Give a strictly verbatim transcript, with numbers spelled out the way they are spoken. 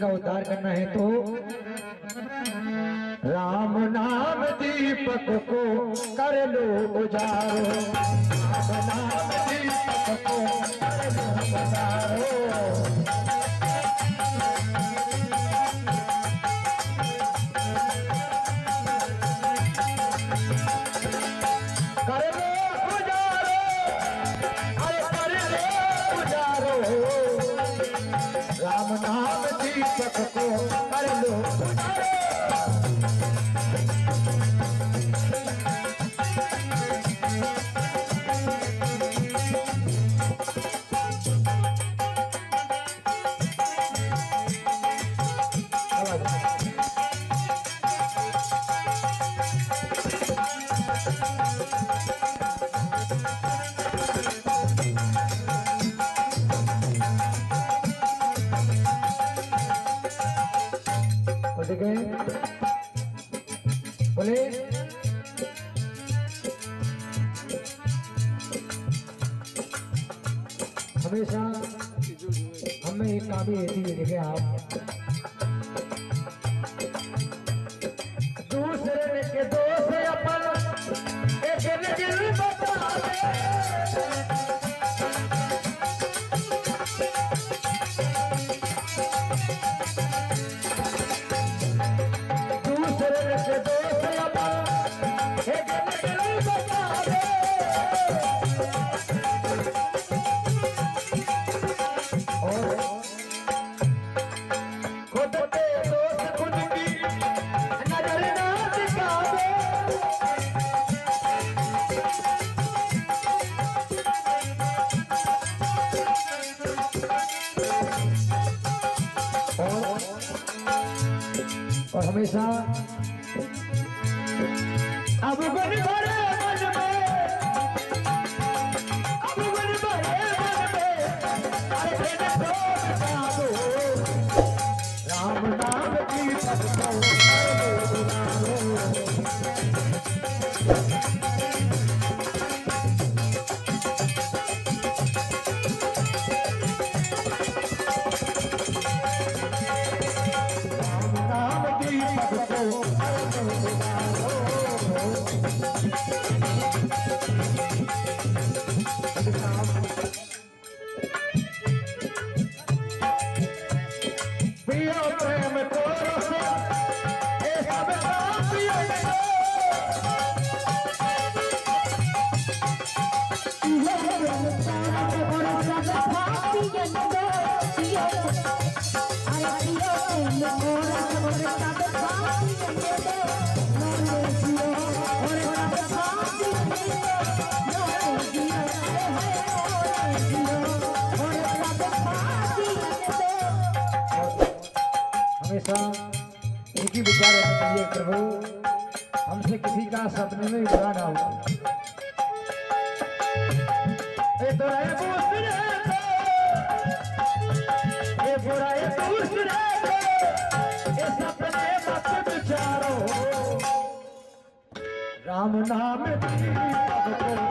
का उद्धार करना है तो राम नाम दीपक को कर लो उजारो, राम नाम दीपक को कर लो उजारो। राम नाम दीपक को कर लो उजारो। बोले हमेशा हमें एक काबी रहती है। देखे आप दूसरे के दोस्त अपन एक ने दिल बता दे। और हमेशा अब बड़े बड़े मन में अब बड़े बड़े मन में अरे तेरे दोस्त बता दो। राम नाम की हमेशा एक ही विचार रखना चाहिए, प्रभु हमसे किसी का सपने में बुरा ना हो। राम नाम